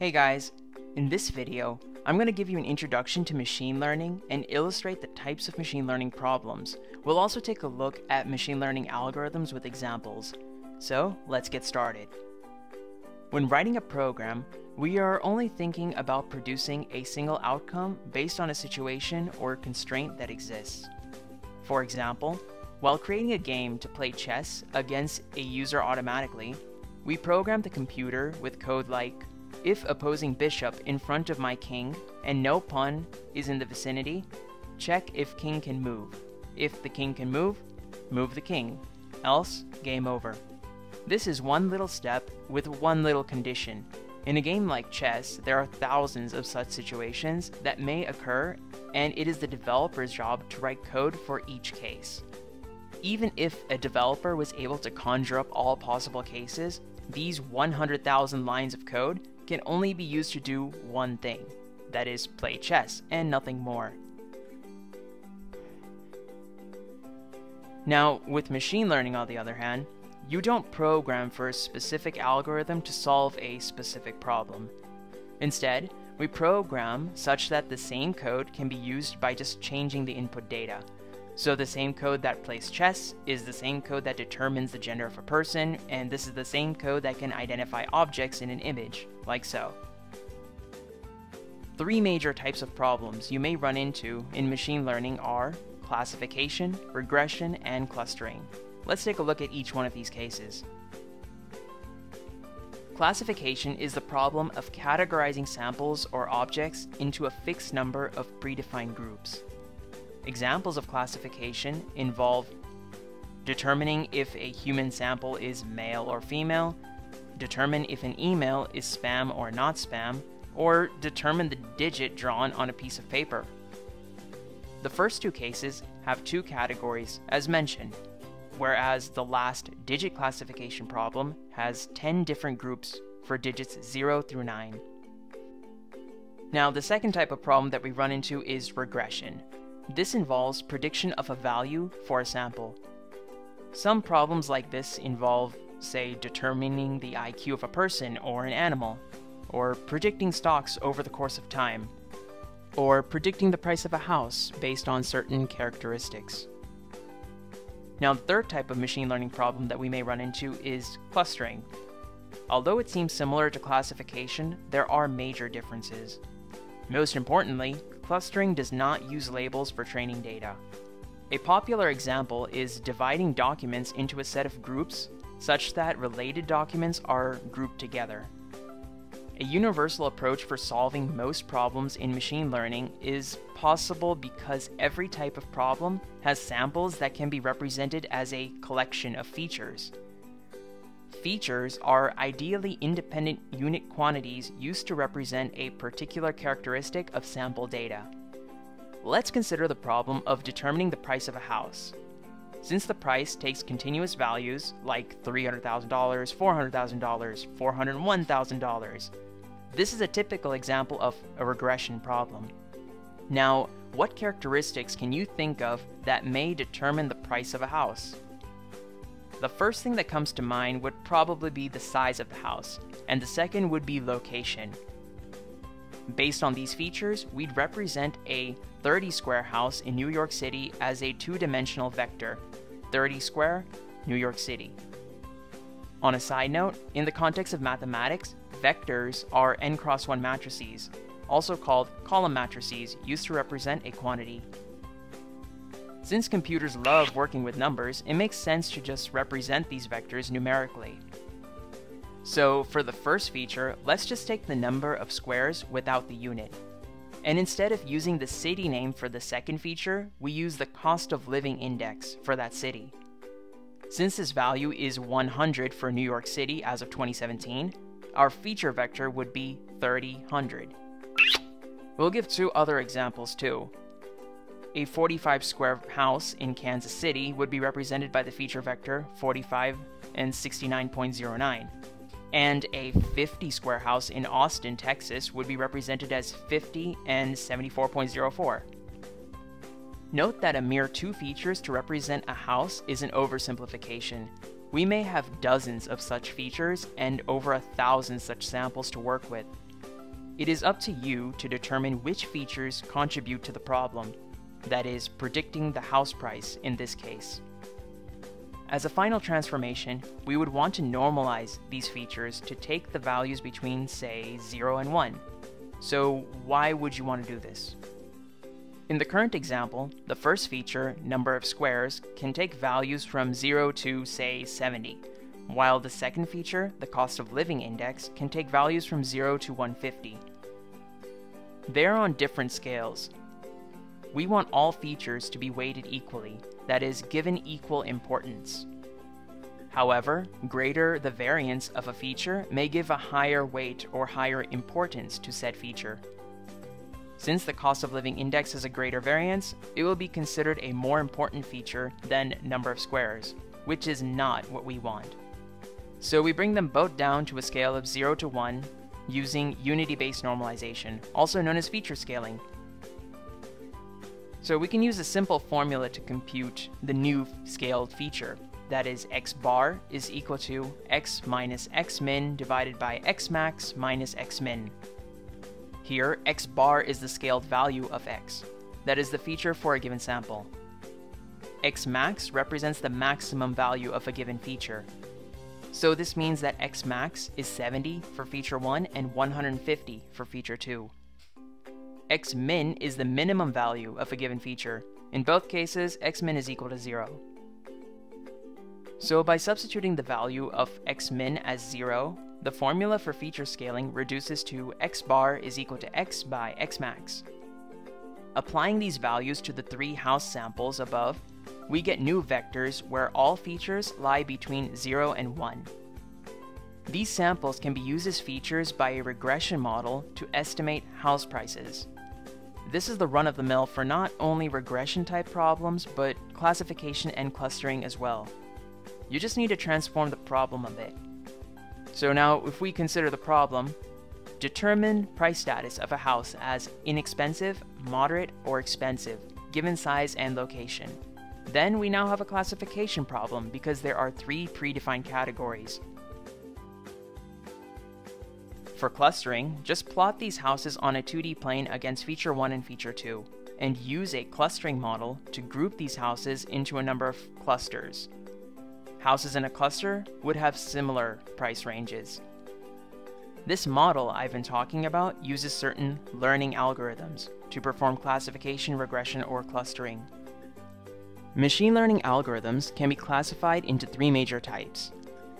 Hey guys, in this video, I'm going to give you an introduction to machine learning and illustrate the types of machine learning problems. We'll also take a look at machine learning algorithms with examples. So let's get started. When writing a program, we are only thinking about producing a single outcome based on a situation or constraint that exists. For example, while creating a game to play chess against a user automatically, we program the computer with code like, if opposing bishop in front of my king and no pawn is in the vicinity, check if king can move. If the king can move, move the king. Else, game over. This is one little step with one little condition. In a game like chess, there are thousands of such situations that may occur, and it is the developer's job to write code for each case. Even if a developer was able to conjure up all possible cases, these 100,000 lines of code can only be used to do one thing, that is, play chess and nothing more. Now, with machine learning on the other hand, you don't program for a specific algorithm to solve a specific problem. Instead, we program such that the same code can be used by just changing the input data. So the same code that plays chess is the same code that determines the gender of a person, and this is the same code that can identify objects in an image, like so. Three major types of problems you may run into in machine learning are classification, regression, and clustering. Let's take a look at each one of these cases. Classification is the problem of categorizing samples or objects into a fixed number of predefined groups. Examples of classification involve determining if a human sample is male or female, determine if an email is spam or not spam, or determine the digit drawn on a piece of paper. The first two cases have two categories, as mentioned, whereas the last digit classification problem has 10 different groups for digits 0 through 9. Now, the second type of problem that we run into is regression. This involves prediction of a value for a sample. Some problems like this involve, say, determining the IQ of a person or an animal, or predicting stocks over the course of time, or predicting the price of a house based on certain characteristics. Now, the third type of machine learning problem that we may run into is clustering. Although it seems similar to classification, there are major differences. Most importantly, clustering does not use labels for training data. A popular example is dividing documents into a set of groups such that related documents are grouped together. A universal approach for solving most problems in machine learning is possible because every type of problem has samples that can be represented as a collection of features. Features are ideally independent unit quantities used to represent a particular characteristic of sample data. Let's consider the problem of determining the price of a house. Since the price takes continuous values like $300,000, $400,000, $401,000, this is a typical example of a regression problem. Now, what characteristics can you think of that may determine the price of a house? The first thing that comes to mind would probably be the size of the house, and the second would be location. Based on these features, we'd represent a 30-square house in New York City as a two-dimensional vector, 30-square, New York City. On a side note, in the context of mathematics, vectors are n×1 matrices, also called column matrices, used to represent a quantity. Since computers love working with numbers, it makes sense to just represent these vectors numerically. So for the first feature, let's just take the number of squares without the unit. And instead of using the city name for the second feature, we use the cost of living index for that city. Since this value is 100 for New York City as of 2017, our feature vector would be 3000. We'll give two other examples too. A 45-square house in Kansas City would be represented by the feature vector 45 and 69.09, and a 50-square house in Austin, Texas would be represented as 50 and 74.04. Note that a mere two features to represent a house is an oversimplification. We may have dozens of such features and over 1,000 such samples to work with. It is up to you to determine which features contribute to the problem, that is, predicting the house price in this case. As a final transformation, we would want to normalize these features to take the values between, say, 0 and 1. So why would you want to do this? In the current example, the first feature, number of squares, can take values from 0 to, say, 70, while the second feature, the cost of living index, can take values from 0 to 150. They're on different scales. We want all features to be weighted equally, that is, given equal importance. However, greater the variance of a feature may give a higher weight or higher importance to said feature. Since the cost of living index has a greater variance, it will be considered a more important feature than number of squares, which is not what we want. So we bring them both down to a scale of 0 to 1 using unity-based normalization, also known as feature scaling. So we can use a simple formula to compute the new scaled feature. That is, x bar is equal to x minus x min divided by x max minus x min. Here, x bar is the scaled value of x. That is the feature for a given sample. X max represents the maximum value of a given feature. So this means that x max is 70 for feature 1 and 150 for feature 2. X min is the minimum value of a given feature. In both cases, x min is equal to 0. So by substituting the value of x min as 0, the formula for feature scaling reduces to x bar is equal to x by x max. Applying these values to the three house samples above, we get new vectors where all features lie between 0 and 1. These samples can be used as features by a regression model to estimate house prices. This is the run-of-the-mill for not only regression-type problems, but classification and clustering as well. You just need to transform the problem a bit. So now, if we consider the problem, determine price status of a house as inexpensive, moderate, or expensive, given size and location. Then we now have a classification problem because there are three predefined categories. For clustering, just plot these houses on a 2D plane against feature 1 and feature 2, and use a clustering model to group these houses into a number of clusters. Houses in a cluster would have similar price ranges. This model I've been talking about uses certain learning algorithms to perform classification, regression, or clustering. Machine learning algorithms can be classified into three major types: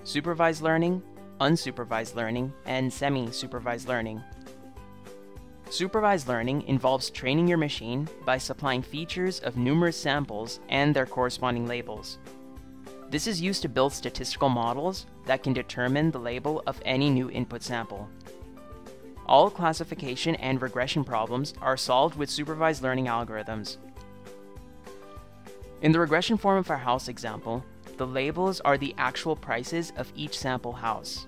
supervised learning, unsupervised learning, and semi-supervised learning. Supervised learning involves training your machine by supplying features of numerous samples and their corresponding labels. This is used to build statistical models that can determine the label of any new input sample. All classification and regression problems are solved with supervised learning algorithms. In the regression form of our house example, the labels are the actual prices of each sample house.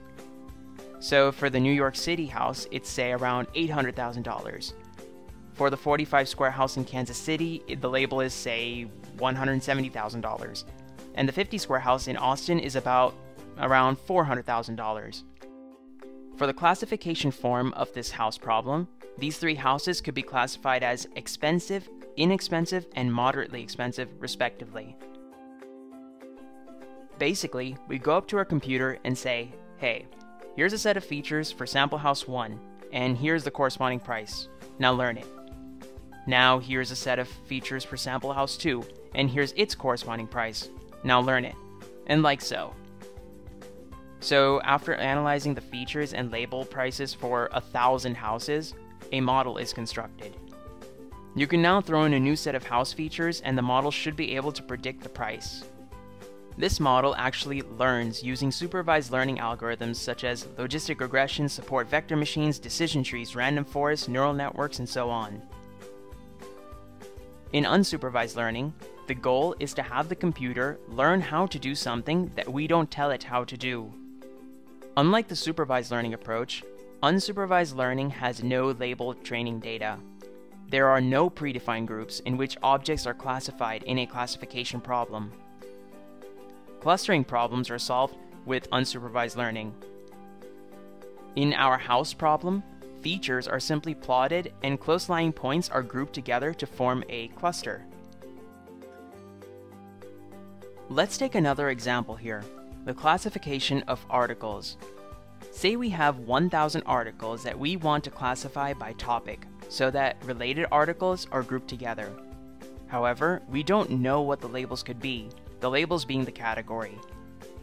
So for the New York City house, it's say around $800,000. For the 45 square house in Kansas City, the label is say $170,000. And the 50 square house in Austin is about around $400,000. For the classification form of this house problem, these three houses could be classified as expensive, inexpensive, and moderately expensive, respectively. Basically, we go up to our computer and say, hey, here's a set of features for sample house 1, and here's the corresponding price. Now learn it. Now here's a set of features for sample house 2, and here's its corresponding price. Now learn it. And like so. So after analyzing the features and label prices for 1,000 houses, a model is constructed. You can now throw in a new set of house features and the model should be able to predict the price. This model actually learns using supervised learning algorithms such as logistic regression, support vector machines, decision trees, random forests, neural networks, and so on. In unsupervised learning, the goal is to have the computer learn how to do something that we don't tell it how to do. Unlike the supervised learning approach, unsupervised learning has no labeled training data. There are no predefined groups in which objects are classified in a classification problem. Clustering problems are solved with unsupervised learning. In our house problem, features are simply plotted and close lying points are grouped together to form a cluster. Let's take another example here, the classification of articles. Say we have 1,000 articles that we want to classify by topic, so that related articles are grouped together. However, we don't know what the labels could be, the labels being the category.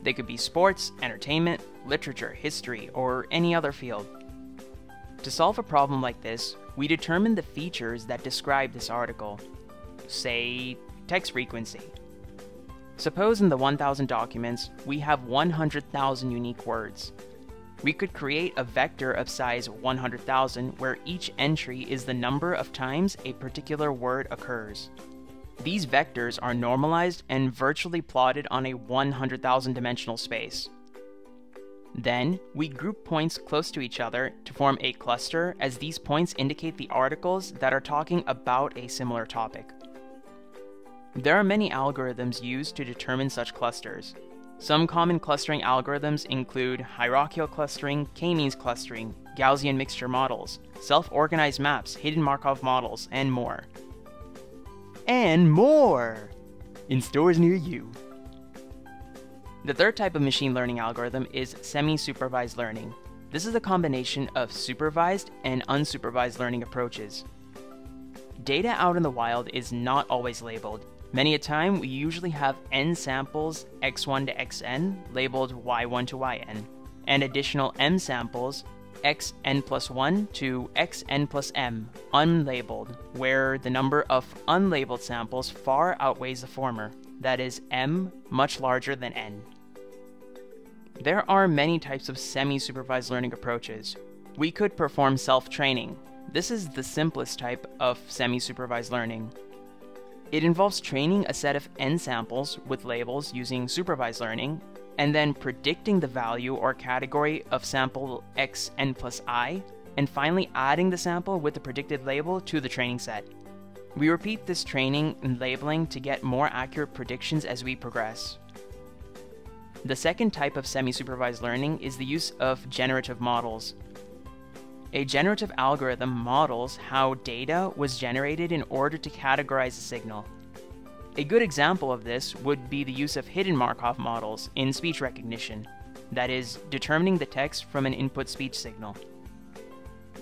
They could be sports, entertainment, literature, history, or any other field. To solve a problem like this, we determine the features that describe this article, say, text frequency. Suppose in the 1,000 documents, we have 100,000 unique words. We could create a vector of size 100,000 where each entry is the number of times a particular word occurs. These vectors are normalized and virtually plotted on a 100,000 dimensional space. Then, we group points close to each other to form a cluster, as these points indicate the articles that are talking about a similar topic. There are many algorithms used to determine such clusters. Some common clustering algorithms include hierarchical clustering, k-Means clustering, Gaussian mixture models, self-organized maps, hidden Markov models, and more. And more! In stores near you. The third type of machine learning algorithm is semi-supervised learning. This is a combination of supervised and unsupervised learning approaches. Data out in the wild is not always labeled. Many a time, we usually have n samples x1 to xn labeled y1 to yn, and additional m samples xn plus 1 to xn plus m unlabeled, where the number of unlabeled samples far outweighs the former, that is, m much larger than n. There are many types of semi-supervised learning approaches. We could perform self-training. This is the simplest type of semi-supervised learning. It involves training a set of n samples with labels using supervised learning, and then predicting the value or category of sample xn plus I, and finally adding the sample with the predicted label to the training set. We repeat this training and labeling to get more accurate predictions as we progress. The second type of semi-supervised learning is the use of generative models. A generative algorithm models how data was generated in order to categorize a signal. A good example of this would be the use of hidden Markov models in speech recognition, that is, determining the text from an input speech signal.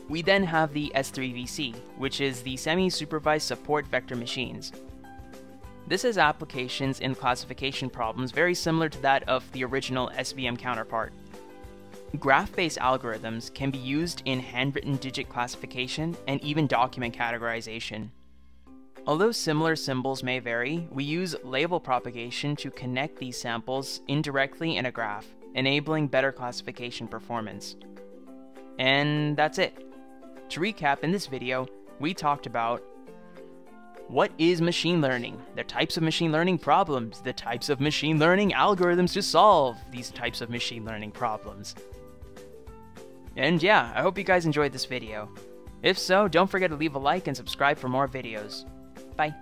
We then have the S3VC, which is the semi-supervised support vector machines. This has applications in classification problems very similar to that of the original SVM counterpart. Graph-based algorithms can be used in handwritten digit classification and even document categorization. Although similar symbols may vary, we use label propagation to connect these samples indirectly in a graph, enabling better classification performance. And that's it. To recap, in this video, we talked about what is machine learning, the types of machine learning problems, the types of machine learning algorithms to solve these types of machine learning problems. And yeah, I hope you guys enjoyed this video. If so, don't forget to leave a like and subscribe for more videos. Bye.